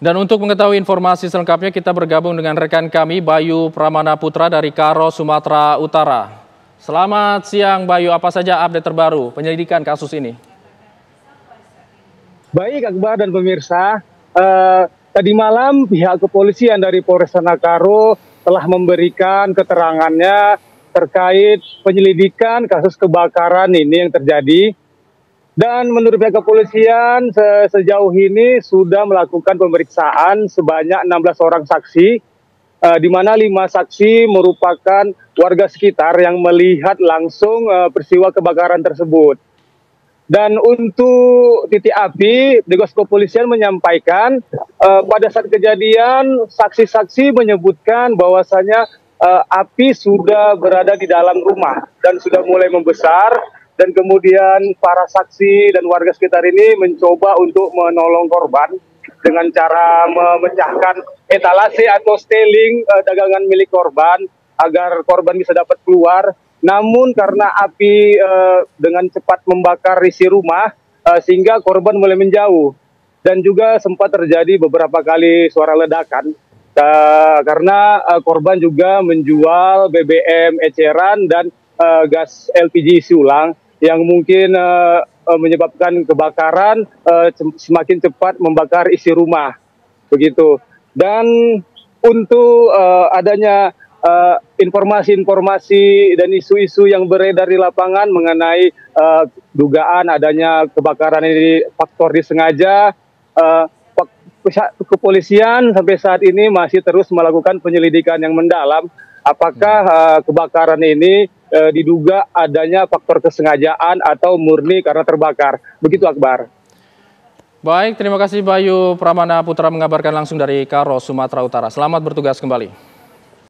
Dan untuk mengetahui informasi selengkapnya, kita bergabung dengan rekan kami Bayu Pramana Putra dari Karo, Sumatera Utara. Selamat siang Bayu, apa saja update terbaru penyelidikan kasus ini? Baik Akbar dan pemirsa, tadi malam pihak kepolisian dari Polres Tanakaro telah memberikan keterangannya terkait penyelidikan kasus kebakaran ini yang terjadi. Dan menurut pihak kepolisian sejauh ini sudah melakukan pemeriksaan sebanyak 16 orang saksi, di mana 5 saksi merupakan warga sekitar yang melihat langsung peristiwa kebakaran tersebut. Dan untuk titik api, petugas kepolisian menyampaikan pada saat kejadian saksi-saksi menyebutkan bahwasanya api sudah berada di dalam rumah dan sudah mulai membesar. Dan kemudian para saksi dan warga sekitar ini mencoba untuk menolong korban dengan cara memecahkan etalase atau steling dagangan milik korban agar korban bisa dapat keluar. Namun karena api dengan cepat membakar isi rumah sehingga korban mulai menjauh. Dan juga sempat terjadi beberapa kali suara ledakan karena korban juga menjual BBM eceran dan gas LPG isi ulang yang mungkin menyebabkan kebakaran semakin cepat membakar isi rumah, begitu. Dan untuk adanya informasi-informasi dan isu-isu yang beredar di lapangan mengenai dugaan adanya kebakaran ini faktor disengaja, kepolisian sampai saat ini masih terus melakukan penyelidikan yang mendalam apakah kebakaran ini diduga adanya faktor kesengajaan atau murni karena terbakar. Begitu Akbar. Baik, terima kasih Bayu Pramana Putra mengabarkan langsung dari Karo, Sumatera Utara. Selamat bertugas kembali.